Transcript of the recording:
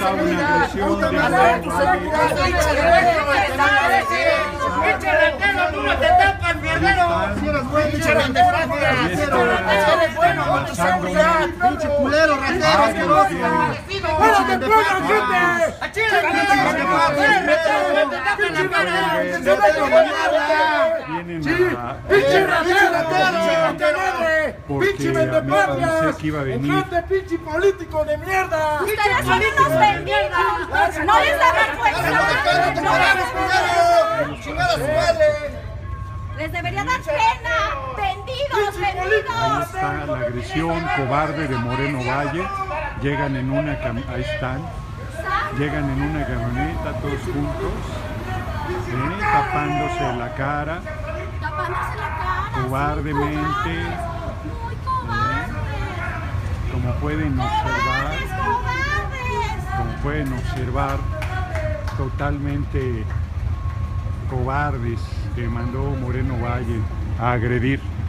pasa una agresión de la pinche político de mierda. Ustedes son unos vendidos. No les da vergüenza. No les da vergüenza. Les debería dar pena. Vendidos, vendidos. Ahí está la agresión cobarde de Moreno Valle. Llegan en una camioneta. Ahí están. Llegan en una camioneta todos juntos. Tapándose la cara. Tapándose la cara. Cobardemente. Como pueden observar, totalmente cobardes que mandó Moreno Valle a agredir.